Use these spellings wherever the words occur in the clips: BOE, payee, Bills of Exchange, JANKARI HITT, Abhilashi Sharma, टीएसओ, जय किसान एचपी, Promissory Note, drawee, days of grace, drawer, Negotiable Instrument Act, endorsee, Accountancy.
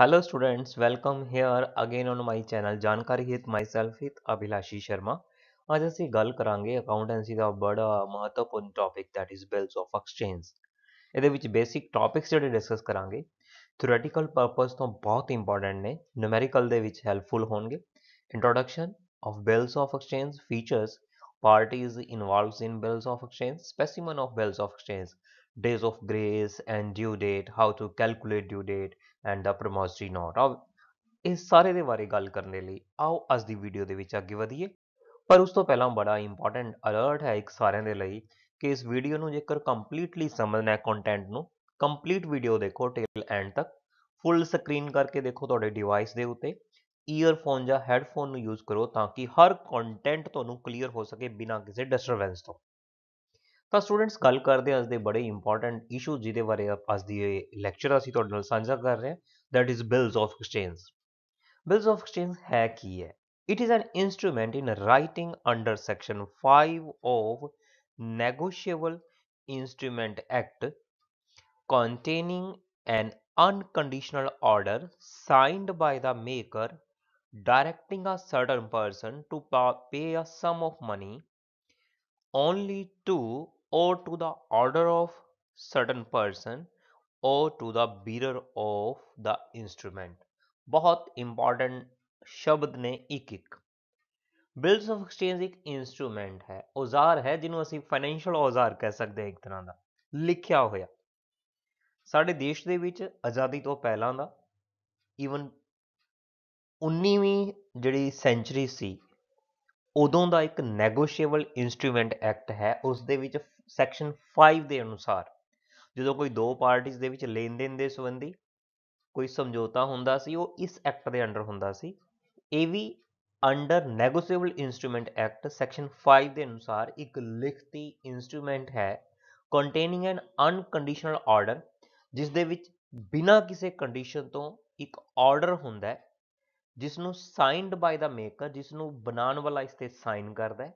Hello students, welcome here again on my channel जानकारी हित, myself हित अभिलाषी शर्मा। आज ऐसी गल करांगे अकाउंटेंसी का बड़ा महत्वपूर्ण topic that is bills of exchange. ਇਹਦੇ ਵਿੱਚ ਬੇਸਿਕ ਟੌਪਿਕਸ ਜਿਹੜੇ ਡਿਸਕਸ ਕਰਾਂਗੇ ਥਿਓਰੇਟਿਕਲ ਪਰਪਸ ਤੋਂ ਬਹੁਤ ਇੰਪੋਰਟੈਂਟ ਨੇ, ਨਿਊਮੈਰੀਕਲ ਦੇ ਵਿੱਚ ਹੈਲਪਫੁਲ ਹੋਣਗੇ। Introduction of bills of exchange, features, parties involved in bills of exchange, specimen of bills of exchange, days of grace and due date, how to calculate due date and the promissory note। अब इस सारे दे बारे गल करने लिए आओ अज दी video दे विच अगे वधीए। पर उस तो पहला बड़ा इंपॉर्टेंट अलर्ट है एक सारे दे लई कि इस वीडियो नूं जेकर कंप्लीटली समझना है कंटेंट नूं, कंप्लीट वीडियो देखो टिल एंड तक, फुल स्क्रीन करके देखो तुहाडे डिवाइस दे उत्ते, ईयरफोन या हैडफोन नूं यूज़ करो ताकि हर कंटेंट तुहानूं क्लीयर हो सके बिना किसी डिस्टरबेंस तो। तो स्टूडेंट्स गल करते हैं अज के बड़े इंपॉर्टेंट इशू जिहदे बारे अज दी लैक्चर असीं तुहाडे नाल सांझा कर रहे हैं, that is bills of exchange. Bills of exchange है की है? It is an instrument in writing under section 5 of negotiable instrument act containing an unconditional order signed by the maker directing a certain person to pay a sum of money only to or to the order of certain person or to the bearer of the instrument। बहुत important शब्द ने एक एक। Bills of exchange एक instrument है, औजार है, जिन्हों असीं फाइनेंशियल औजार कह सकते हैं। एक तरह का लिखिया होया साढ़े देश दे विच आज़ादी तो पहला दा ईवन 19वीं जिहड़ी सेंचुरी सी उदों का एक नैगोशिएबल इंस्ट्रूमेंट एक्ट है। उस दे विच सैक्शन 5 के अनुसार जो कोई दो parties they which lane then they संबंधी कोई समझौता हुंदा सी, वो इस एक्ट के अंडर हुंदा सी। ये भी under negotiable instrument act section 5 के अनुसार एक लिखती इंस्ट्रूमेंट है कंटेनिंग एन अनकंडीशनल ऑर्डर, जिस दे विच बिना किसी कंडीशन तो एक ऑर्डर हुंदा है जिसनों साइनड बाय द मेकर, जिसनों बनाने वाला इस ते साइन करता है,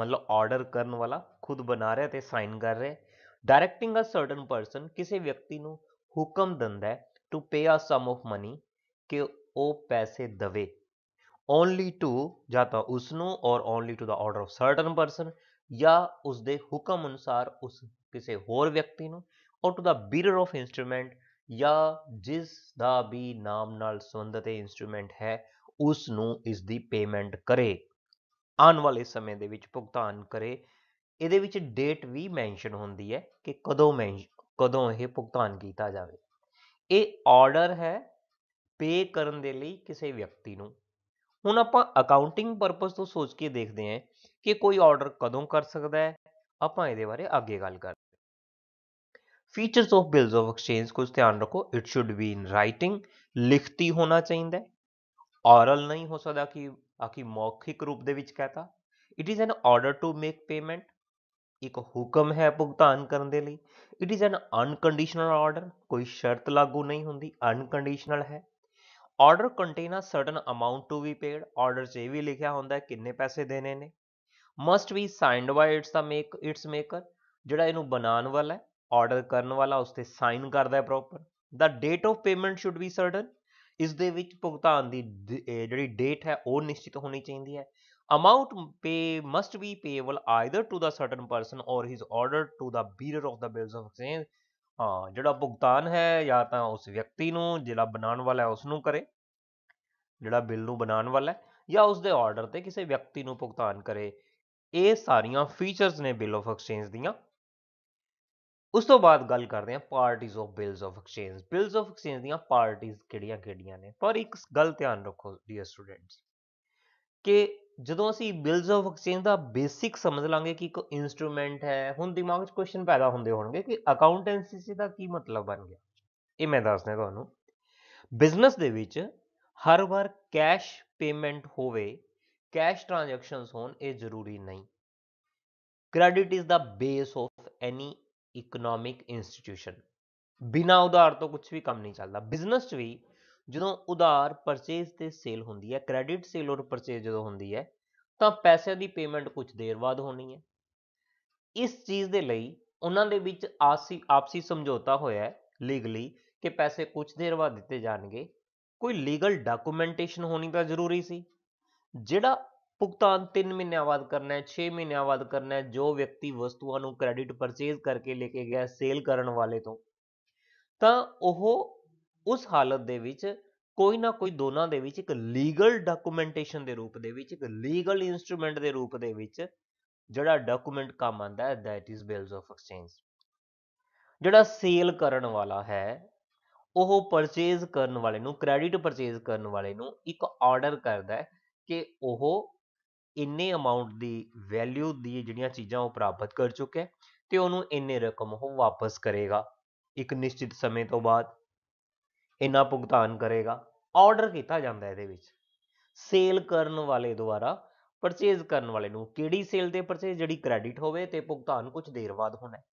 मतलब ऑर्डर करने वाला खुद बना रहा है ते साइन कर रहा है, डायरेक्टिंग अ सर्टन पर्सन किसी व्यक्ति को हुक्म दिंदा है to pay a sum of money कि वो पैसे दवे, ओनली टू या तो उसनों और only to the order of certain person या उसके हुक्म अनुसार उस किसी होर व्यक्ति को, और to the bearer of instrument या जिसका भी नाम नाल संबंधित इंस्ट्रूमेंट है उसनू इसकी पेमेंट करे, आने वाले समय दे विच भुगतान करे। इहदे विच डेट भी मैंशन होंदी है कि कदों कदों यह भुगतान किया जाए। ये ऑर्डर है पे करन दे लई किसी व्यक्ति नू। हुण आपां अकाउंटिंग परपस तो सोच के देखते हैं कि कोई ऑर्डर कदों कर सकता है, आपां इहदे बारे अगे गल करते हैं। Features of bills of exchange कुछ ध्यान रखो, it should be in writing, लिखती होना चाहिए, ऑरल नहीं हो सकता कि आखिर मौखिक रूप दे विच कहता। It is an order to make payment, एक हुक्म है भुगतान करने के लिए। It is an unconditional order, कोई शर्त लागू नहीं होंगी, अनकंडीशनल है। Order contain a certain amount to be paid, order से भी लिखा होता है किन्ने पैसे देने ने। Must be signed by its maker, जिहड़ा इहनूं बनाने वाला है, ऑर्डर करने वाला उसते साइन करता है proper. The date of payment should be certain, इस दे विच भुगतान की जिहड़ी डेट है वह निश्चित होनी चाहिए है। Amount pay must be payable either to the certain person or his order to the bearer of the bills of exchange. हाँ, जिहड़ा भुगतान है या तो उस व्यक्ति नूं जिहड़ा बनाने वाला है उसनूं करे, जिहड़ा बिल नूं बनाने वाला है, या उसके ऑर्डर ते किसी व्यक्ति नूं भुगतान करे। ये सारियां फीचर्स ने बिल ऑफ एक्सचेंज दियां। उस तो बाद गल करते हैं parties of bills of exchange. Bills of exchange दी पार्टीज केड़ियां केड़ियां ने? पर एक गल ध्यान रखो डियर स्टूडेंट्स कि जदों असीं बिल्स ऑफ एक्सचेंज दा बेसिक समझ लांगे कि एक इंस्ट्रूमेंट है, हुण दिमाग च क्वेश्चन पैदा होंदे होणगे कि अकाउंटेंसी दा की मतलब बन गया। ये मैं दसदा तुहानूं, बिजनेस दे विच हर बार कैश पेमेंट होवे, कैश ट्रांजैक्शनस होण ये जरूरी नहीं। Credit is the base of any economic institution, बिना उधार तो कुछ भी काम नहीं चलता। बिजनेस भी जो उधार परचेज ते सेल होंदी है, क्रेडिट सेल और परचेज जो होंदी है, तो पैसे की पेमेंट कुछ देर बाद होनी है। इस चीज़ के लिए उन्होंने आपसी समझौता होया है लीगली के पैसे कुछ देर बाद दिते जाएंगे। कोई लीगल डॉक्यूमेंटेशन होनी का जरूरी सी। जिहड़ा भुगतान 3 महीनों बाद करना है, 6 महीनों बाद करना है, जो व्यक्ति वस्तुओं को क्रेडिट परचेज करके लेके गया सेल करने वाले तो उस हालत दे विच कोई ना कोई दोनों दे विच एक लीगल डॉक्यूमेंटेशन दे रूप दे विच, एक लीगल इंस्ट्रूमेंट दे रूप दे विच जिहड़ा डॉक्यूमेंट काम आंदा है, that is bills of exchange. जिहड़ा सेल करन वाला है वो परचेज करन वाले नूं, क्रेडिट परचेज करन वाले नूं एक ऑर्डर करदा है कि वो इन्ने अमाउंट दी वैल्यू दी जिहड़ियां चीज़ां वह प्राप्त कर चुका है ते उहनूं इन्ने रकम वो वापस करेगा, एक निश्चित समय तो बाद इन्ना भुगतान करेगा। ऑर्डर किया जाता है इहदे विच सेल करन वाले द्वारा परचेज करन वाले नूं। किहड़ी सेल ते परचेज? जिहड़ी क्रेडिट होवे ते भुगतान कुछ देर बाद होना है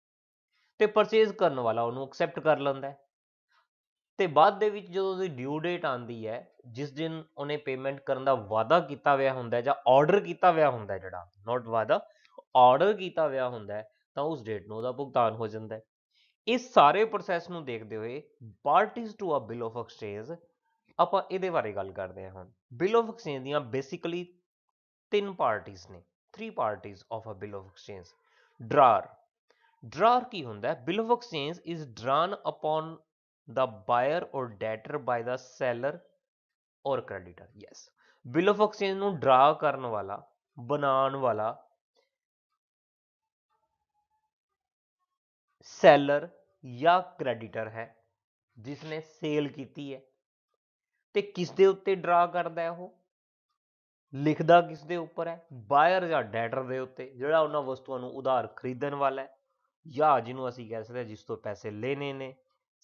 ते परचेज करन वाला उहनूं एक्सेप्ट कर लैंदा है ते बाद दे विच जदों उसदी ड्यू डेट आंदी है, जिस दिन उहने पेमेंट करन दा वादा कीता होया हुंदा है जां ऑर्डर कीता होया हुंदा है, जिहड़ा नॉट वादा ऑर्डर कीता होया हुंदा है, तां उस डेट नूं उहदा भुगतान हो जांदा है। इस सारे प्रोसैस नूं देखदे होए parties to a bill of exchange आपां इहदे बारे गल करदे हां। बिल ऑफ एक्सचेंज दीआं बेसिकली 3 पार्टीज ने, 3 parties of a bill of exchange. Drawer, drawer की हुंदा है? Bill of exchange is drawn upon the buyer or debtor by the seller or creditor. Yes, bill of exchange नूं draw करन वाला, बनान वाला सेलर या क्रेडिटर है जिसने सेल कीती है। ते किस दे उत्ते ड्रा करदा है? वो लिखदा किस दे उपर है? बायर या डेटर दे उत्ते, जिहड़ा उन्हां वस्तुओं नूं उधार खरीदण वाला है या जिन्हों असीं कह सकदे जिस तों पैसे लेने ने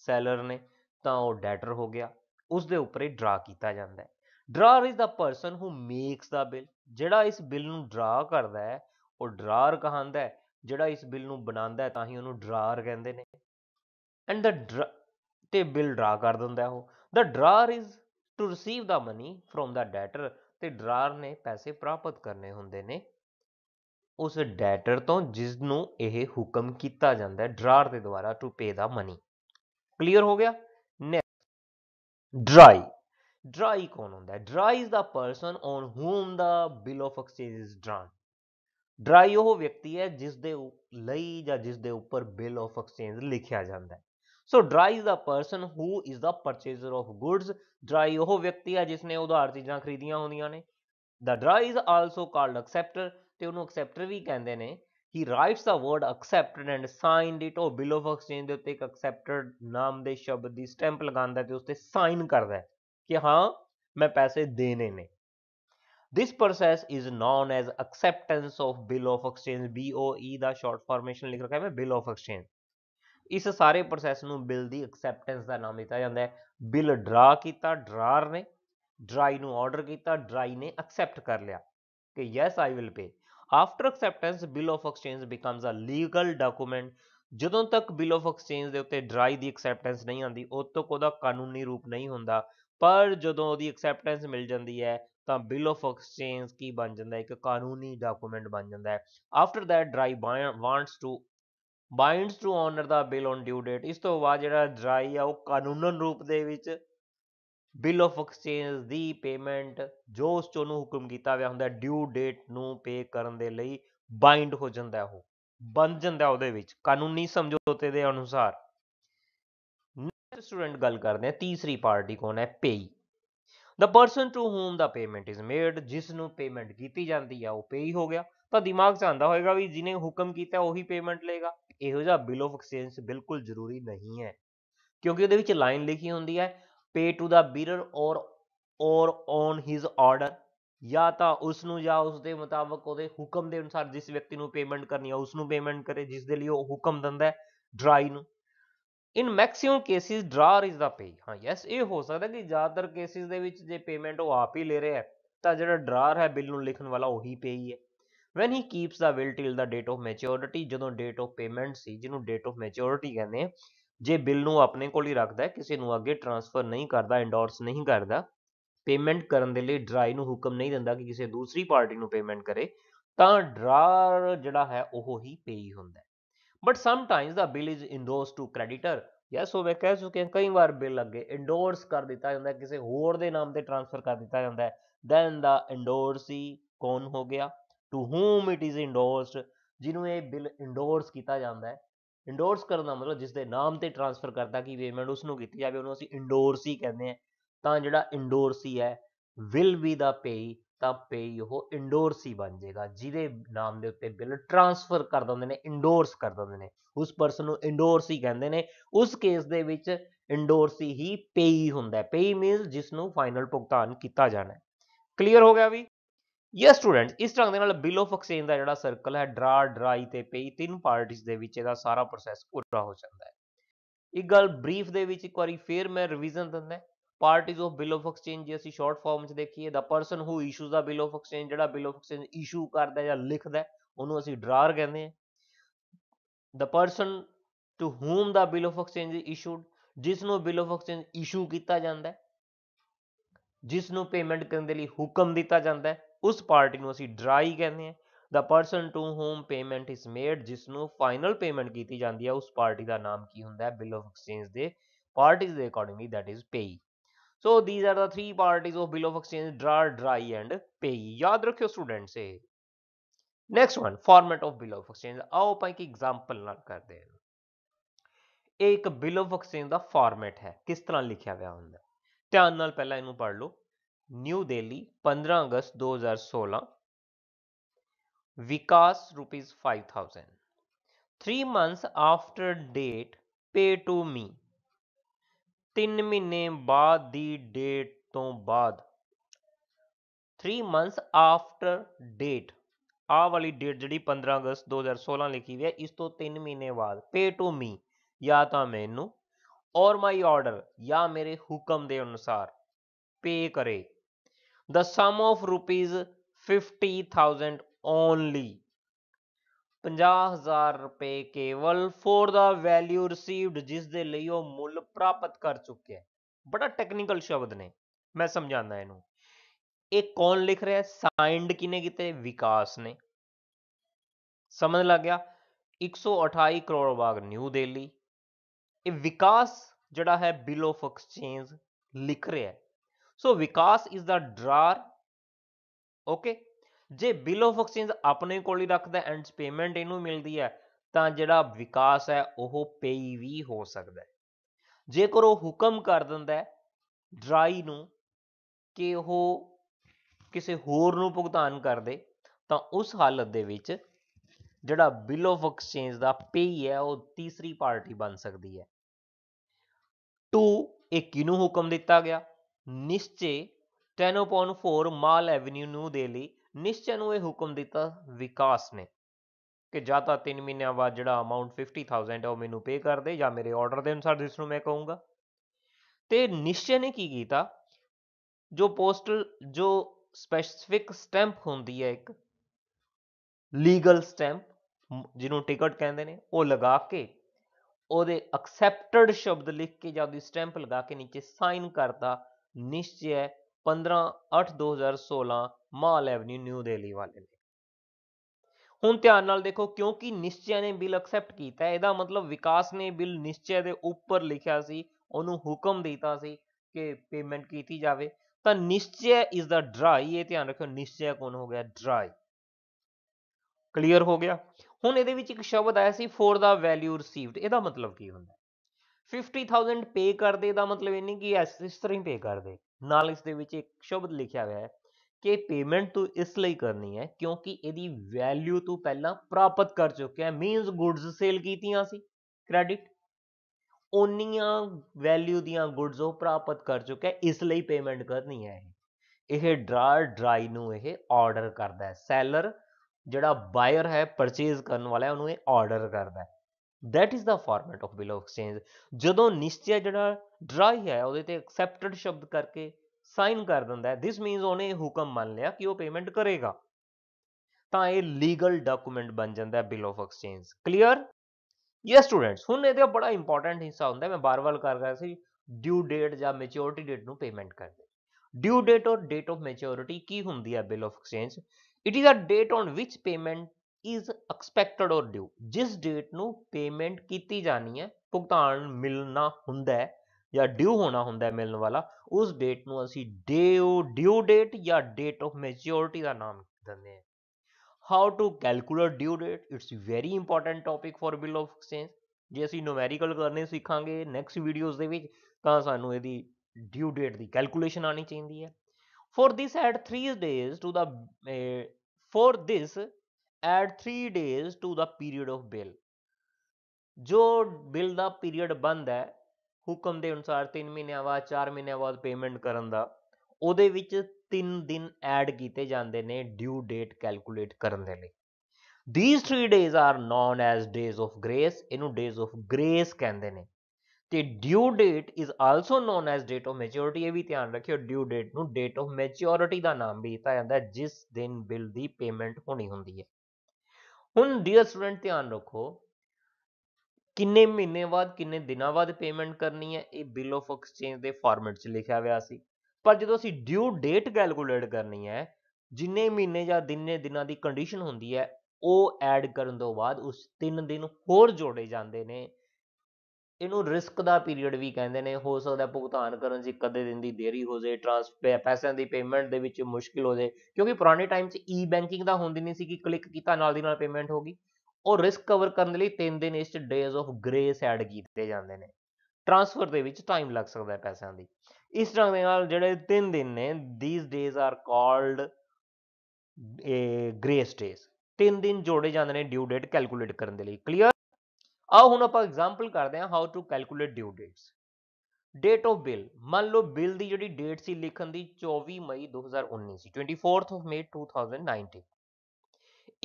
सैलर ने, तां ओह डेटर हो गया, उस दे उपर ड्रा कीता जांदा है। Drawer is the person who makes the bill. जिहड़ा इस बिल नूं ड्रा करदा है ओह ड्रार कहांदा है, जिहड़ा इस बिल नूं बनांदा है तां ही उहनूं ड्रार कहिंदे ने। एंड द ते बिल ड्रा कर दिंदा है ओह। The drawer is to receive the money from the debtor. ते ड्रार ने पैसे प्राप्त करने हुंदे ने उस डेटर तो जिसनूं यह हुक्म किया जाता है ड्रार के द्वारा to pay the money. Clear हो गया? Next, dry. ड्राई कौन हुंदा है? Drawee is the person on whom the bill of exchange is drawn. Drawee वह व्यक्ति है जिस दे लई जां जिस दे उपर बिल ऑफ एक्सचेंज लिखिया जाता है। So drawee is the person who is the purchaser of goods. Drawee वह व्यक्ति है जिसने उधार चीज़ां खरीदियां होंदियां ने। The drawee is also called acceptor, ते उहनूं एक्सेप्टर भी कहंदे ने। He writes the word accepted and signed it. ओह बिल ऑफ एक्सचेंज दे उत्ते एक एक्सेप्टेड नाम दे शब्द दी स्टैंप लगांदा है ते उसते साइन करदा है कि हाँ मैं पैसे देने ने। This process is known as acceptance of bill of exchange. BOE दा शॉर्ट फॉर्मेशन लिख रखा है मैं, बिल ऑफ एक्सचेंज। इस सारे प्रोसैस नूं बिल दी एक्सेप्टेंस का नाम दिता जाता है। बिल ड्रा किया ड्रार ने, ड्राई नूं ऑर्डर किया, ड्राई ने एक्सेप्ट कर लिया कि yes I will pay. After acceptance bill of exchange becomes a legal document. जदों तक बिल ऑफ एक्सचेंज के उत्ते ड्राई की एक्सेप्टेंस नहीं आती उदों तक उसदा कानूनी रूप नहीं होंदा, पर जदों उसकी एक्सेप्टेंस मिल जाती है तो बिल ऑफ एक्सचेंज की बन जाता है, एक कानूनी डॉक्यूमेंट बन जाता है। After that drawee wants to binds to honour the bill on due date. इस तो बाद जिहड़ा ड्राई आ वह कानूनन रूप दे विच बिल ऑफ एक्सचेंज दी पेमेंट जो उस चों नूं हुक्म कीता होया हुंदा ड्यू डेट नूं पे करन दे लई बाइंड हो जांदा है, ओह बन जांदा उहदे विच कानूनी समझौते दे अनुसार। नेक्स्ट स्टूडेंट गल करदे हां, तीसरी पार्टी कौन है? Payee. The person to whom the payment is made. जिस नूं पेमेंट कीती जांदी है वह पेई हो गया। तो दिमाग च आंदा होएगा भी जिन्हें हुक्म कीता उही पेमेंट लेगा। ਇਹੋ ਜਿਹਾ ਬਿਲ ਆਫ ਐਕਸਚੇਂਜ बिल्कुल जरूरी नहीं है, क्योंकि ਉਹਦੇ ਵਿੱਚ ਲਾਈਨ ਲਿਖੀ ਹੁੰਦੀ ਹੈ पे टू द बीरर और ऑन हिज ऑर्डर। ਜਾਂ ਤਾਂ ਉਸ ਨੂੰ ਜਾਂ ਉਸ ਦੇ ਮੁਤਾਬਕ ਉਹਦੇ ਹੁਕਮ ਦੇ ਅਨੁਸਾਰ ਜਿਸ ਵਿਅਕਤੀ ਨੂੰ ਪੇਮੈਂਟ ਕਰਨੀ ਹੈ ਉਸ ਨੂੰ ਪੇਮੈਂਟ ਕਰੇ, ਜਿਸ ਦੇ ਲਈ ਉਹ ਹੁਕਮ ਦਿੰਦਾ ਹੈ ਡਰਾਈ ਨੂੰ। In maximum cases drawer is the payee. हाँ यस, ਇਹ ਹੋ ਸਕਦਾ ਕਿ ਜ਼ਿਆਦਾਤਰ ਕੇਸਿਸ ਦੇ ਵਿੱਚ ਜੇ ਪੇਮੈਂਟ ਉਹ ਆਪ ਹੀ ਲੈ ਰਿਹਾ ਹੈ ਤਾਂ ਜਿਹੜਾ ਡਰਾਰ ਹੈ ਬਿੱਲ ਨੂੰ ਲਿਖਣ ਵਾਲਾ ਉਹੀ पे ਹੀ ਹੈ। When he keeps the will till the date of maturity। ਜਦੋਂ date of payment ਸੀ ਜਿਹਨੂੰ date of maturity ਕਹਿੰਦੇ ਆ, ਜੇ ਬਿੱਲ ਨੂੰ ਆਪਣੇ ਕੋਲ ਹੀ ਰੱਖਦਾ ਕਿਸੇ ਨੂੰ ਅੱਗੇ ਟ੍ਰਾਂਸਫਰ ਨਹੀਂ ਕਰਦਾ, ਇੰਡੋਰਸ ਨਹੀਂ ਕਰਦਾ, ਪੇਮੈਂਟ ਕਰਨ ਦੇ ਲਈ ਡਰਾਈ ਨੂੰ ਹੁਕਮ ਨਹੀਂ ਦਿੰਦਾ ਕਿ ਕਿਸੇ ਦੂਸਰੀ ਪਾਰਟੀ ਨੂੰ ਪੇਮੈਂਟ ਕਰੇ, ਤਾਂ ਡਰਾਰ ਜਿਹੜਾ ਹੈ ਉਹ ਹੀ ਪੇਈ ਹੁੰਦਾ। But sometimes the bill is endorse to creditor. या सो मैं कह चुके हैं कई बार बिल अगे इंडोर्स कर दिता जाता है किसी होर दे नाम से ट्रांसफर कर दिता जाता है, दैन द इंडोर्सी कौन हो गया, to whom it is endorsed, जिन्हों ये बिल इंडोर्स किया जाता है। इंडोर्स करना मतलब जिस दे नाम से ट्रांसफर करता कि पेमेंट उसनों की जाए उन्होंने असं इंडोर्सी कहते हैं, तो जोड़ा इंडोर्सी है विल बी द पेई, तो पेई वो इंडोर्सी बन जाएगा जिदे नाम के उत्ते बिल ट्रांसफर कर देंगे ने इंडोर्स कर देंगे ने, उस परसन को इंडोर्सी कहते हैं। उस केस दे विच इंडोर्सी ही पेई हुंदा है, पेई मीनस जिसनों फाइनल भुगतान किया जाना है। क्लीयर हो गया भी। यस स्टूडेंट्स, इस ढंग दे नाल बिल ऑफ एक्सचेंज का जिहड़ा सर्कल है ड्रा ड्राई ते पेई तीन पार्टीज दे विच इहदा सारा प्रोसैस पूरा हो जाता है। एक गल ब्रीफ दे विच इक वारी फिर मैं रिवीजन दिंदा, parties of bill of exchange जी असीं शॉर्ट फॉर्म च देखीए the person who issues the bill of exchange, जिहड़ा बिल ऑफ एक्सचेंज इशू करदा है जां लिखदा है उहनूं असीं ड्रार कहंदे हैं। The person to whom the bill of exchange issued, जिसनूं बिल ऑफ एक्सचेंज इशू किया जाता है, जिसनूं पेमेंट करने के लिए हुक्म दिता जाता है उस पार्टी को असीं ड्राई कहते हैं। The person to whom payment is made, जिसनूं फाइनल पेमेंट की जाती है उस पार्टी का नाम की होंदा है बिल ऑफ एक्सचेंज दे पार्टीज दे accordingly that is payee. So these are the three parties of bill of exchange drawer drawee and payee, याद रखियो students. Next one format of bill of exchange, आओ भाई की एग्जाम्पल ना करते हैं। एक बिल ऑफ एक्सचेंज का फॉर्मेट है किस तरह लिखा गया होंगे, ध्यान नाल पहला इनू पढ़ लो। न्यू दिल्ली 15 अगस्त 2016, Vikas ₹5,000, 3 months after date pay to me, 3 महीने बाद दी डेट तो बाद, 3 months आफ्टर डेट आ वाली डेट जी 15 अगस्त 2016 लिखी हुई है, इस तो 3 महीने बाद पे टू मी या तो मैनू और माई ऑर्डर या मेरे हुक्म के अनुसार पे करे द सम ऑफ ₹50,000 ओनली, 50,000 रुपए केवल फॉर द वैल्यू रिसीव्ड, जिस दे लई ओह मुल प्राप्त कर चुके हैं। बड़ा टेक्निकल शब्द ने, मैं समझाना इनू। एक कौन लिख रहा है, साइंड किने कीते, विकास ने, समझ लग गया। 128 करोड़ बाग न्यू दिल्ली, विकास जड़ा है बिल ऑफ एक्सचेंज लिख रहा है। So Vikas is the drawer, okay. जे बिल ऑफ एक्सचेंज अपने को रखता है एंड पेमेंट इनू मिलती है तो जड़ा विकास है वह पेई भी हो सकता है। जेकर वह हुक्म कर दिंदा है ड्राई नू कि वह किसी होर नू भुगतान कर दे, तो उस हालत दे विच जड़ा बिल ऑफ एक्सचेंज का पेई है वह तीसरी पार्टी बन सकती है। टू एक किनू हुक्म दिता गया, निश्चय 10/4 माल एवेन्यू न्यू दिल्ली, निश्चय नूं यह हुक्म दिता विकास ने कि जाता 3 महीने बाद जड़ा अमाउंट 50,000 है वह मैनू पे कर दे या मेरे ऑर्डर के अनुसार जिसनों मैं कहूँगा। तो निश्चय ने की कीता, जो पोस्टल जो स्पैसिफिक स्टैंप होंदी है एक लीगल स्टैंप जिन्हों टिकट कहते हैं, वह लगा के उहदे एक्सेप्टेड शब्द लिख के जब स्टैंप लगा के नीचे साइन करता निश्चय 15/8/2016 माल एवेन्यू न्यू दिल्ली वाले ने। हुण ध्यान नाल देखो, क्योंकि निश्चय ने बिल एक्सेप्ट किया, इहदा मतलब विकास ने बिल निश्चय के उपर लिखा सी, उहनूं हुक्म दिता सी कि पेमेंट की जाए, तो निश्चय इज द ड्राई। ये ध्यान रखियो, निश्चय कौन हो गया, ड्राई। क्लीयर हो गया। हुण इहदे विच इक शब्द आया सी फॉर द वैल्यू रिसीव्ड, इहदा मतलब की हुंदा। 50,000 पे कर दे दा मतलब यह नहीं कि इस तरह ही पे कर दे, नाल इस दे विच एक शब्द लिखा हुआ है कि पेमेंट तू इसलिए करनी है क्योंकि इसकी वैल्यू तू पहला प्राप्त कर चुके है, मीनस गुड्स सेल कीतियां सी क्रेडिट, ओनियां वैल्यू दियां गुड्स वो प्राप्त कर चुके है, इसलिए पेमेंट करनी है। यह ड्रा ड्राई नू ऑर्डर करता है, सैलर जड़ा बायर है परचेज करने वाला है उन्हें ऑर्डर करता है। That is the format of bill of exchange. जो निश्चय जड़ा ड्राई है उहदे ते एक्सेप्टेड शब्द करके साइन कर दिंदा है, दिस मीनस उहने हुक्म मान लिया कि वह पेमेंट करेगा, तो यह लीगल डॉक्यूमेंट बन जाता है बिल ऑफ एक्सचेंज। क्लीयर। ये स्टूडेंट्स हुण इहदा बड़ा इंपॉर्टेंट हिस्सा हुंदा, मैं बार-बार कर रहा सी, ड्यू डेट या मैच्योरिटी डेट नूं पेमेंट करदे। ड्यू डेट और डेट ऑफ मैच्योरिटी की हुंदी है bill of exchange, it is a date on which payment is expected और ड्यू, जिस डेट नूं पेमेंट की जानी है भुगतान मिलना हुंदा है या ड्यू होना हुंदा है मिलने वाला, उस डेट नूं असीं ड्यू डेट या डेट ऑफ मैच्योरिटी का नाम दिंदे हैं। How to calculate due date, it's very important topic for bill of exchange. जे असीं न्यूमेरिकल करने सीखांगे नैक्सट वीडियोज़ दे विच तां सानूं इहदी ड्यू डेट की कैलकुलेशन आनी चाहिए है। For this add 3 days to the period of bill। जो bill का period बंद है हुक्म के अनुसार 3 महीने बाद 4 महीने बाद पेमेंट करन दा, उहदे विच 3 दिन ऐड किए जाते हैं ड्यू डेट कैलकुलेट करन दे लई। These 3 days are known as days of grace, इनू days of grace कहते हैं। तो due date is also known as date of maturity. ये भी ध्यान रखियो ड्यू डेट नू डेट ऑफ मैच्योरिटी का नाम भी दिता जाता है जिस दिन बिल की पेमेंट होनी होंदी है। हुण डियर स्टूडेंट ध्यान रखो किन्ने महीने बाद किन्ने दिनों बाद पेमेंट करनी है, ये बिल ऑफ एक्सचेंज के फॉर्मेट च लिखा हुआ सी, पर जो असीं ड्यू डेट कैलकुलेट करनी है जिन्ने महीने या दिने दिनों की कंडीशन होंदी है वो ऐड करन तों बाद उस 3 दिन होर जोड़े जाते हैं। इनू रिस्क का पीरियड भी कहते हैं। हो सकता है भुगतान करने से कदे दिन की देरी हो जाए, ट्रांसफर पैसों की पेमेंट दे विच मुश्किल हो जाए, क्योंकि पुराने टाइम से ई बैंकिंग का होंदी नहीं सी कि क्लिक किया नाल दी नाल पेमेंट होगी। और रिस्क कवर करने लिए 3 दिन इस डेज ऑफ ग्रेस ऐड किए जाते हैं। ट्रांसफर दे विच टाइम लग सकता है पैसों की, इस ढंग दे नाल जिहड़े 3 दिन ने these days are called grace days. 3 दिन जोड़े जाते हैं ड्यू डेट कैलकुलेट करने के लिए। क्लीयर। आओ हुण आपां एग्जाम्पल करते हैं how to calculate due dates. Date of bill, मान लो बिल की जिहड़ी डेट सी लिखण दी 24 मई 2019 24 मई 2019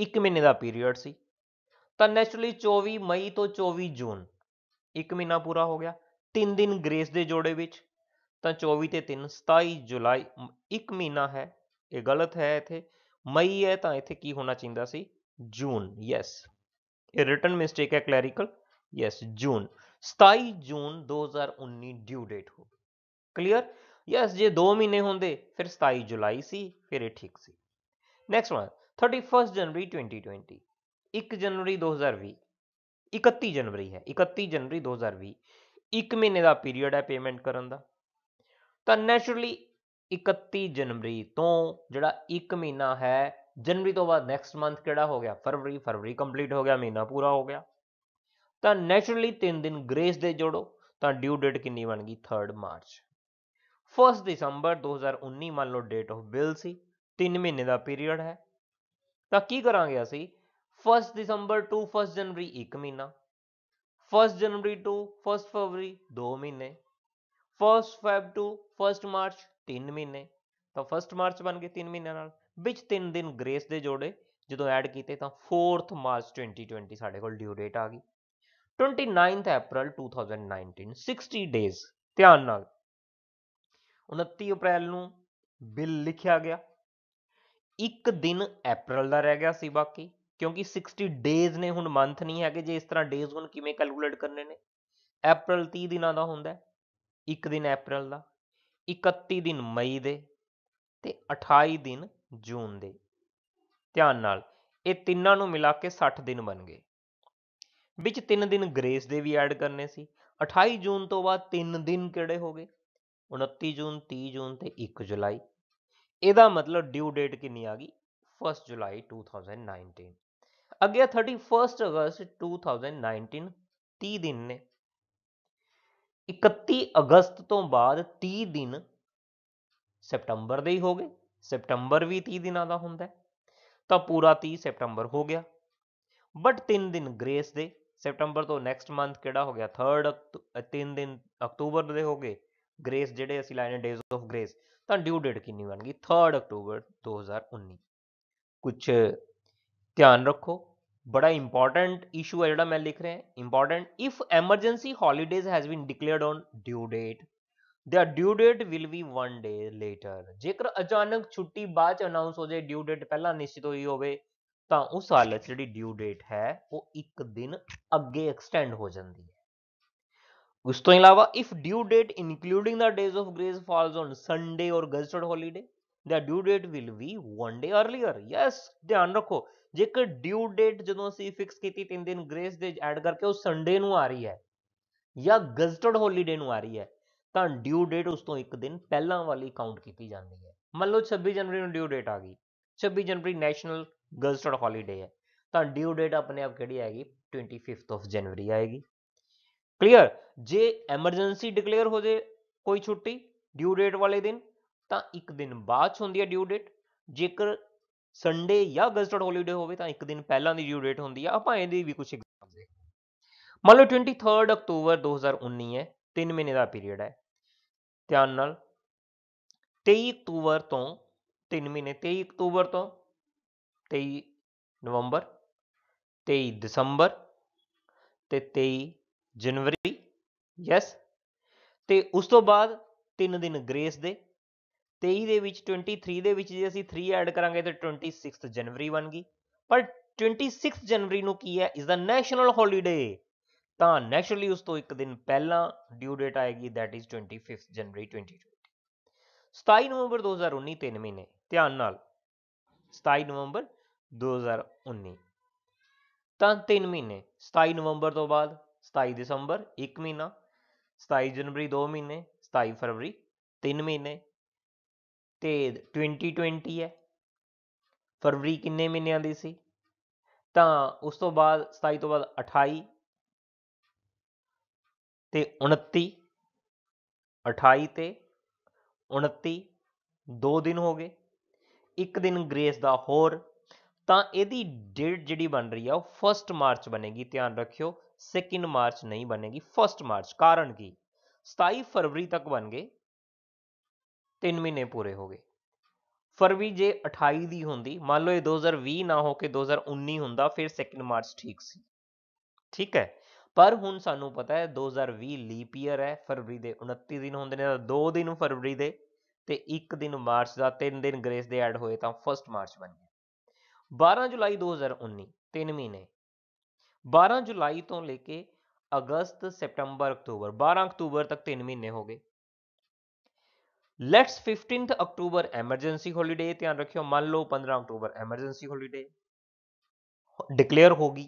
1 महीने का पीरियड सी, तो नैचुरली 24 मई तो 24 जून 1 महीना पूरा हो गया। 3 दिन ग्रेस के जोड़े विच तां 24 ते 3 27 जुलाई 1 महीना है। ये गलत है, इत्थे मई है तो इत्थे की होना चाहिए सी जून। यस ये रिटर्न मिस्टेक है क्लैरिकल। यस जून 27 जून 2019 ड्यू डेट हो। क्लियर। यस जे 2 महीने होंगे फिर 27 जुलाई सी, फिर ये ठीक सी। नैक्सट वन 31 जनवरी 2020 1 जनवरी 2020 31 जनवरी है 31 जनवरी 2020 1 महीने का पीरियड है पेमेंट करन दा, तो नैचुरली 31 जनवरी तो जिहड़ा 1 महीना है, जनवरी तो बाद नैक्सट मंथ केड़ा हो गया फरवरी, फरवरी कंप्लीट हो गया महीना पूरा हो गया, तो नैचुरली 3 दिन ग्रेस दे जोड़ो तो ड्यू डेट कितनी बन गई 3 मार्च। 1 दिसंबर 2019 मान लो डेट ऑफ बिल सी, 3 महीने का पीरियड है, तो की करांगे असी 1 दिसंबर टू 1 जनवरी 1 महीना, 1 जनवरी टू 1 फरवरी 2 महीने, 1 फरवरी टू 1 मार्च 3 महीने, तो 1 मार्च बन गए 3 महीने नाल। बिच 3 दिन ग्रेस दे जोड़े जो ऐड किए तो 4 मार्च 2020 साढ़े को ड्यू डेट आ गई। 29 अप्रैल 2019 60 डेज। ध्यान नाल 29 अप्रैल नू बिल लिखा गया, 1 दिन अप्रैल का रह गया सी बाकी, क्योंकि 60 डेज ने हुण मंथ नहीं है कि जे इस तरह डेज हुण किवें कैलकुलेट करने ने। अप्रैल 30 दिनां दा हुंदा है, 1 दिन अप्रैल का, 31 दिन मई दे ते 28 दिन जून दे। ध्यान नाल ये तिन्ना नू मिला के 60 दिन बन गए। बिच 3 दिन ग्रेस दे भी ऐड करने सी। 28 जून तो बाद 3 दिन किहड़े हो गए 29 जून 30 जून ते 1 जुलाई। इहदा मतलब ड्यू डेट कितनी आ गई 1 जुलाई 2019। अगे 31 अगस्त 2019 30 दिन ने, 31 अगस्त तो बाद 30 दिन सितंबर दे ही हो गए। सितंबर भी 30 दिनां दा हुंदा है, तो पूरा 30 सितंबर हो गया। बट 3 दिन ग्रेस दे, सितंबर तो नैक्सट मंथ केड़ा हो गया 3 दिन अक्टूबर दे हो गए ग्रेस जेडे असीं लाने डेज ऑफ ग्रेस, तो ड्यू डेट कितनी बन गई 3 अक्टूबर 2019। कुछ ध्यान रखो, बड़ा इंपॉर्टेंट इशू है जोड़ा मैं लिख रहा है important. If emergency holidays has been declared on due date their due date will be 1 day later। जेकर अचानक छुट्टी बाद अनाउंस हो जाए ड्यू डेट पहला निश्चित हुई होवे तां उस हालत च जेहड़ी ड्यू डेट है वो 1 दिन अगे एक्सटेंड हो जाती है। उस तो इलावा if due date including the days of grace falls on Sunday और gazetted holiday the due date will be 1 day earlier. Yes ध्यान रखो जेकर ड्यू डेट जो असीं फिक्स की 3 दिन ग्रेस दे ऐड करके वो संडे नूं आ रही है ਜਾਂ ਗਜ਼ਟਡ ਹੋਲੀਡੇ ਨੂੰ ਆ ਰਹੀ ਹੈ ਤਾਂ ਡਿਊ ਡੇਟ ਉਸ ਤੋਂ ਇੱਕ ਦਿਨ ਪਹਿਲਾਂ ਵਾਲੀ ਕਾਊਂਟ ਕੀਤੀ ਜਾਂਦੀ ਹੈ। ਮੰਨ ਲਓ 26 ਜਨਵਰੀ ਨੂੰ ਡਿਊ ਡੇਟ ਆ ਗਈ, 26 ਜਨਵਰੀ ਨੈਸ਼ਨਲ ਗਜ਼ਟਡ ਹੋਲੀਡੇ ਹੈ ਤਾਂ ਡਿਊ ਡੇਟ ਆਪਣੇ ਆਪ ਕਿਹੜੀ ਆਏਗੀ 25th ਆਫ ਜਨਵਰੀ ਆਏਗੀ। क्लियर। जे एमरजेंसी डिक्लेयर हो जाए कोई छुट्टी ड्यू डेट वाले दिन तो एक दिन बाद होंदी है ड्यू डेट, जेकर संडे या गजटड होलीडे होवे तां एक दिन पहला दी ड्यू डेट होंदी है। आपां इहदी वी कुछ एग्जाम्पल देखो। मान लो 23 अक्तूबर 2019 है, 3 महीने का पीरियड है। ध्यान नाल 23 अक्तूबर तो 3 महीने, 23 अक्तूबर तो 23 नवंबर, 23 दिसंबर ते 23 जनवरी। यस, तो उस तो बाद 3 दिन ग्रेस दे 23 जे असीं 3 एड करांगे तो 26 जनवरी बन गई। पर 26 जनवरी नूं की है इज द नैशनल होलीडे तो नैचुरली उस तो एक दिन पहला ड्यू डेट आएगी दैट इज 25th जनवरी 2020। 27 नवंबर 2019, 3 महीने। ध्यान नाल 27 नवंबर 2019 तो 3 महीने, 27 नवंबर तो बाद 27 दिसंबर 1 महीना, 27 जनवरी 2 महीने, 27 फरवरी 3 महीने। ते 2020 है फरवरी किन्ने महीनों दी सी तो उस तो बाद 27 तो बाद 28 ते 29, 28 ते 29 2 दिन हो गए, 1 दिन ग्रेस दा होर तो यदी डेट जी बन रही है 1 मार्च बनेगी। ध्यान रखियो 2 मार्च नहीं बनेगी 1 मार्च, कारण की 27 फरवरी तक बन गए 3 महीने पूरे हो गए। फरवरी जे 28 दी होंदी, मान लो ये 2020 ना होके 2019 होंदा फिर 2 मार्च ठीक सी, ठीक है। पर हुण सानू पता है 2020 लीप ईयर है, फरवरी दे 29 दिन होंदे ने, 2 दिन फरवरी दे ते 1 दिन मार्च दा, 3 दिन ग्रेस दे ऐड होए तां 1 मार्च बन गया। 12 जुलाई 2019 3 महीने, 12 जुलाई तो लेके अगस्त सितंबर अक्टूबर 12 अक्टूबर तक 3 महीने हो गए। लेट्स 15 अक्टूबर एमरजेंसी हॉलीडे, ध्यान रखियो मान लो 15 अक्टूबर एमरजेंसी हॉलीडे डिक्लेयर होगी,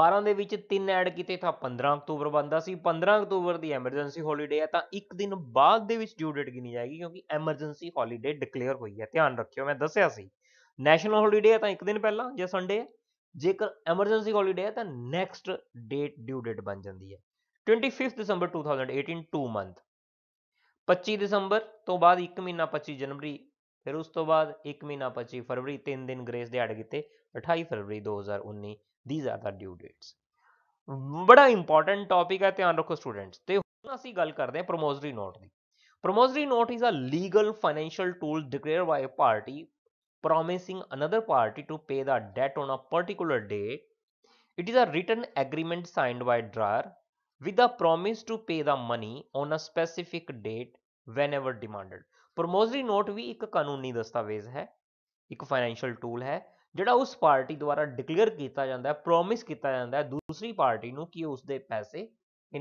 12 ਦੇ ਵਿੱਚ 3 ਐਡ ਕੀਤੇ ਤਾਂ 15 ਅਕਤੂਬਰ ਬਣਦਾ ਸੀ। 15 ਅਕਤੂਬਰ ਦੀ ਐਮਰਜੈਂਸੀ ਹੌਲੀਡੇ ਹੈ ਤਾਂ 1 ਦਿਨ ਬਾਅਦ ਦੇ ਵਿੱਚ ਡਿਊ ਡੇਟ ਗਿਣੀ ਜਾਏਗੀ ਕਿਉਂਕਿ ਐਮਰਜੈਂਸੀ ਹੌਲੀਡੇ ਡਿਕਲੇਅਰ ਹੋਈ ਹੈ। ਧਿਆਨ ਰੱਖਿਓ ਮੈਂ ਦੱਸਿਆ ਸੀ ਨੈਸ਼ਨਲ ਹੌਲੀਡੇ ਹੈ ਤਾਂ 1 ਦਿਨ ਪਹਿਲਾਂ ਜੇ ਸੰਡੇ ਹੈ, जेकर एमरजेंसी हॉलीडे है तो नैक्सट डेट ड्यू डेट बन जाती है 25 दिसंबर 2018 2 मंथ। 25 दिसंबर तो बाद 1 महीना 25 जनवरी, फिर उस तो बाद 1 महीना 25 फरवरी 3 दिन ग्रेस दे ऐड कीते 28 फरवरी 2019। These are the due dates. बड़ा इंपॉर्टेंट टॉपिक है, ध्यान रखो स्टूडेंट्स। ते हुण असीं गल करदे हां प्रोमोसरी नोट दी। Promissory note is a legal financial tool declare by a party promising another party to pay the debt on a particular date. It is a written agreement signed by drawer with the promise to pay the money on a specific date whenever demanded. Promissory note भी एक कानूनी दस्तावेज है, एक financial tool है जिहड़ा उस party द्वारा डिक्लेयर किया जाता है, प्रोमिस किया जाता है दूसरी पार्टी नूं कि उसके पैसे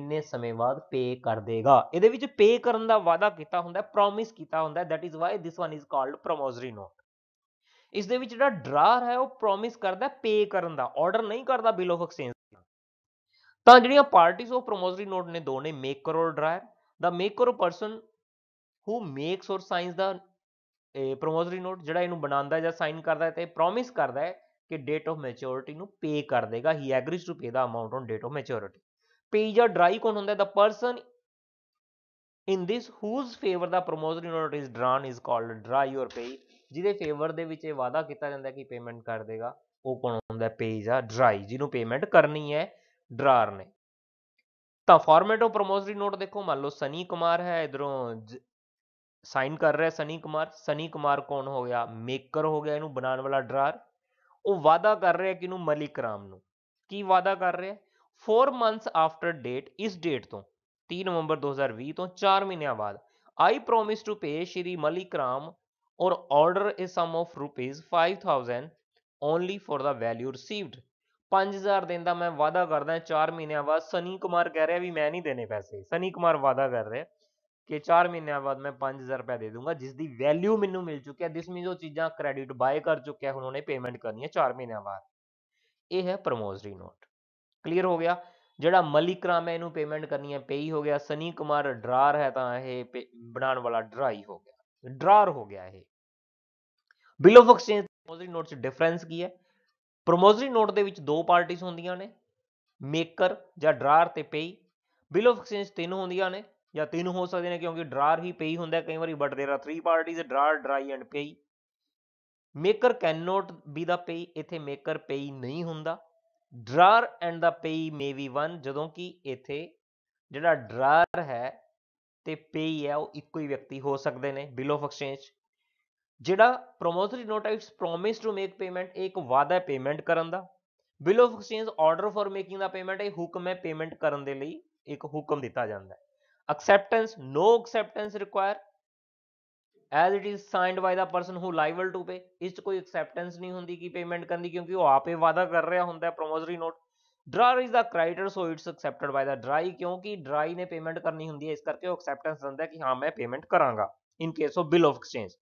इन्ने समय बाद पे कर देगा। इहदे विच पे करन दा वादा कीता हुंदा है, प्रोमिस कीता हुंदा है, that is why this one is called promissory note. इस दे विच जेहड़ा ड्रार है वह प्रोमिस करता पे करन दा, ऑर्डर नहीं करता बिल ऑफ एक्सचेंज। तां जेहड़ियां पार्टीज वो प्रोमिसरी नोट ने दो ने, मेकर और drawer. The maker or person who makes और साइंस द प्रोमिसरी नोट जेहड़ा इहनूं बनांदा जां साइन करदा ते प्रोमिस करदा है कि डेट ऑफ मैच्योरिटी नूं पे कर देगा। He agrees to pay the amount on date of maturity. Payee जां ड्राई कौन हुंदा? The person in this whose favour the promissory note is drawn is called drawee और पे। जिहदे favour दे विच वादा किया जाता है कि पेमेंट कर देगा वह कौन हुंदा? पे जां ड्राई, जिन्होंने पेमेंट करनी है ड्रार ने। तो फॉर्मेट ऑफ प्रोमिसरी नोट देखो, मान लो सनी कुमार है, इधरों साइन कर रहा है सनी कुमार। सनी कुमार कौन हो गया? मेकर हो गया, इनू बनाने वाला ड्रार। वह वादा कर रहा है कि मलिक राम नू की वादा कर रहा है 4 months आफ्टर डेट, इस डेट तो 3 नवंबर 2020 तो 4 महीनों बाद, आई प्रोमिस टू पे Shri Malik Ram or order a sum of rupees 5000 only for the value received. 5000 देने का मैं वादा करदा 4 महीनों बाद। सनी कुमार कह रहा भी मैं नहीं देने पैसे। सनी कुमार वादा कर रहा कि 4 महीनों बाद मैं 5000 रुपया दे दूंगा जिसकी वैल्यू मैनू मिल चुकी है। दिस मीन वो चीज़ा क्रेडिट बाय कर चुके हैं, उन्होंने पेमेंट करनी है 4 महीनों बाद। यह है प्रोमिसरी नोट। क्लीयर हो गया। ਜਿਹੜਾ ਮਲਿਕਰਾਮ ਹੈ ਇਹਨੂੰ ਪੇਮੈਂਟ ਕਰਨੀ ਹੈ ਪੇਈ ਹੋ ਗਿਆ, ਸਨੀ ਕੁਮਾਰ ਡਰਾਰ ਹੈ ਤਾਂ ਇਹ ਬਣਾਉਣ ਵਾਲਾ ਡਰਾਈ ਹੋ ਗਿਆ, ਡਰਾਰ ਹੋ ਗਿਆ। ਇਹ bill of exchange promissory note 'ਚ ਡਿਫਰੈਂਸ ਕੀ ਹੈ? ਪ੍ਰੋਮਿਸਰੀ ਨੋਟ ਦੇ ਵਿੱਚ ਦੋ ਪਾਰਟੀਆਂ ਹੁੰਦੀਆਂ ਨੇ, ਮੇਕਰ ਜਾਂ ਡਰਾਰ ਤੇ ਪੇਈ। ਬਿਲ ਆਫ ਐਕਸਚੇਂਜ ਤਿੰਨ ਹੁੰਦੀਆਂ ਨੇ ਜਾਂ ਤਿੰਨ ਹੋ ਸਕਦੇ ਨੇ ਕਿਉਂਕਿ ਡਰਾਰ ਹੀ ਪੇਈ ਹੁੰਦਾ ਕਈ ਵਾਰੀ, ਬਟ देयर आर थ्री ਪਾਰਟੀਆਂ, drawer, drawee and payee. Maker can note be the payee, ਇੱਥੇ ਮੇਕਰ ਪੇਈ ਨਹੀਂ ਹੁੰਦਾ। Drawer and the payee may be one, ਜਦੋਂ ਕਿ ਇੱਥੇ ਜਿਹੜਾ ਡਰਾਰ ਹੈ ਤੇ ਪੇਈ ਹੈ ਉਹ ਇੱਕੋ ਹੀ ਵਿਅਕਤੀ ਹੋ ਸਕਦੇ ਨੇ। ਬਿਲ ਆਫ ਐਕਸਚੇਂਜ ਜਿਹੜਾ promissory note of promise to make payment, ਇਹ ਇੱਕ ਵਾਅਦਾ ਹੈ ਪੇਮੈਂਟ ਕਰਨ ਦਾ। Bill of exchange order for making the payment, ਇਹ ਹੁਕਮ ਹੈ ਪੇਮੈਂਟ ਕਰਨ ਦੇ ਲਈ, ਇੱਕ ਹੁਕਮ ਦਿੱਤਾ ਜਾਂਦਾ ਹੈ। Acceptance, no acceptance require as it is signed by the person who liable to pay. ਇਸ 'ਚ ਕੋਈ ਐਕਸੈਪਟੈਂਸ ਨਹੀਂ ਹੁੰਦੀ ਕਿ ਪੇਮੈਂਟ ਕਰਨ ਦੀ, ਕਿਉਂਕਿ ਉਹ ਆਪੇ ਵਾਅਦਾ ਕਰ ਰਿਹਾ ਹੁੰਦਾ promissory note. Drawer is the creditor so it's accepted by the drawee, ਕਿਉਂਕਿ ਡਰਾਈ ਨੇ ਪੇਮੈਂਟ ਕਰਨੀ ਹੁੰਦੀ ਹੈ ਇਸ ਕਰਕੇ ਉਹ ਐਕਸੈਪਟੈਂਸ ਦਿੰਦਾ ਕਿ ਹਾਂ ਮੈਂ ਪੇਮੈਂਟ ਕਰਾਂਗਾ। In case of bill of exchange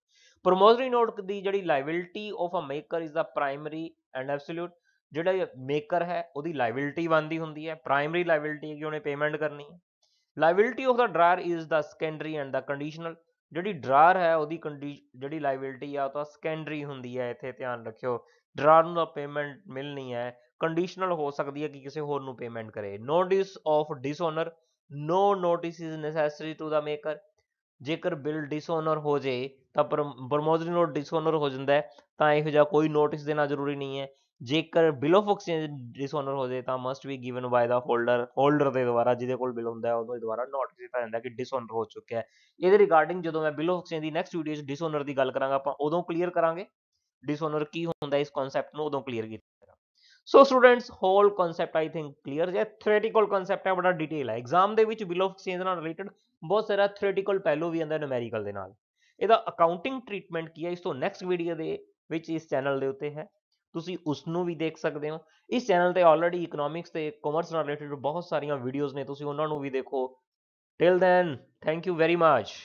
promissory note ਦੀ ਜਿਹੜੀ liability of a maker is the primary and absolute, ਜਿਹੜਾ ਮੇਕਰ ਹੈ ਉਹਦੀ ਲਾਇਬਿਲਟੀ ਬਣਦੀ ਹੁੰਦੀ ਹੈ, ਪ੍ਰਾਇਮਰੀ ਲਾਇਬਿਲਟੀ ਹੈ ਕਿ ਉਹਨੇ ਪੇਮੈਂਟ ਕਰਨੀ ਹੈ। Liability of the drawer is the secondary and the conditional, ਜਿਹੜੀ ਡਰਾਰ ਹੈ ਉਹਦੀ ਜਿਹੜੀ ਲਾਇਬਿਲਟੀ ਆ ਉਹ ਤਾਂ ਸੈਕੰਡਰੀ ਹੁੰਦੀ ਹੈ, ਇੱਥੇ ਧਿਆਨ ਰੱਖਿਓ। ਡਰਾਰ ਨੂੰ ਤਾਂ ਪੇਮੈਂਟ ਮਿਲਣੀ ਹੈ, ਕੰਡੀਸ਼ਨਲ ਹੋ ਸਕਦੀ ਹੈ ਕਿ ਕਿਸੇ ਹੋਰ ਨੂੰ ਪੇਮੈਂਟ ਕਰੇ। Notice of dishonour, no notice is necessary to the maker, ਜੇਕਰ ਬਿਲ ਡਿਸਓਨਰ ਹੋ ਜੇ ਤਾਂ ਪ੍ਰੋਮਿਸਰੀ ਨੋਟ ਡਿਸਓਨਰ ਹੋ ਜਾਂਦਾ ਹੈ ਤਾਂ ਇਹੋ ਜਿਹਾ ਕੋਈ ਨੋਟਿਸ ਦੇਣਾ ਜ਼ਰੂਰੀ ਨਹੀਂ ਹੈ। ਜੇਕਰ ਬਿਲ ਆਫ ਐਕਸਚੇਂਜ ਡਿਸਓਨਰ ਹੋ ਜਾਏ ਤਾਂ must be given by the holder, holder ਦੇ ਦੁਆਰਾ ਜਿਹਦੇ ਕੋਲ ਬਿਲ ਹੁੰਦਾ ਹੈ ਉਹਨੂੰ ਦੁਆਰਾ ਨੋਟਿਸ ਦਿੱਤਾ ਜਾਂਦਾ ਕਿ ਡਿਸਓਨਰ ਹੋ ਚੁੱਕਿਆ ਹੈ। ਇਹਦੇ ਰਿਗਾਰਡਿੰਗ ਜਦੋਂ ਮੈਂ ਬਿਲ ਆਫ ਐਕਸਚੇਂਜ ਦੀ ਨੈਕਸਟ ਵੀਡੀਓ 'ਚ ਡਿਸਓਨਰ ਦੀ ਗੱਲ ਕਰਾਂਗਾ, ਆਪਾਂ ਉਦੋਂ ਕਲੀਅਰ ਕਰਾਂਗੇ ਡਿਸਓਨਰ ਕੀ ਹੁੰਦਾ, ਇਸ ਕਨਸੈਪਟ ਨੂੰ ਉਦੋਂ ਕਲੀਅਰ ਕੀਤਾ। So students whole concept I think clear ਹੈ, ਥਿਓਰੀਟੀਕਲ ਕਨਸੈਪਟ ਹੈ, ਬੜਾ ਡਿਟੇਲ ਹੈ। ਐਗਜ਼ਾਮ ਦੇ ਵਿੱਚ ਬਿਲ ਆਫ ਐਕਸਚੇਂਜ ਨਾਲ ਰਿਲੇਟਡ ਬਹੁਤ ਸਾਰਾ ਥਿਓਰੀਟੀਕਲ ਪਹਿਲੂ ਵੀ ਆਉਂਦਾ ਨਿਊਮੈਰੀਕਲ ਦੇ ਨਾਲ। ਇਹਦਾ ਅਕਾਊਂਟਿੰਗ ਟ੍ਰੀਟਮੈਂਟ ਕੀ ਹੈ ਇਸ ਤੋਂ ਨੈਕਸਟ ਵੀਡੀਓ ਦੇ ਵਿੱਚ ਇਸ ਚੈਨਲ ਦੇ ਉੱਤੇ ਹੈ, ਤੁਸੀਂ उसनू भी देख सकते हो। इस चैनल पर ऑलरेडी इकोनॉमिक्स से कॉमर्स से रिलेटेड बहुत सारिया वीडियोज़ ने, तुसी उन्होंने भी देखो। Till then thank you very much.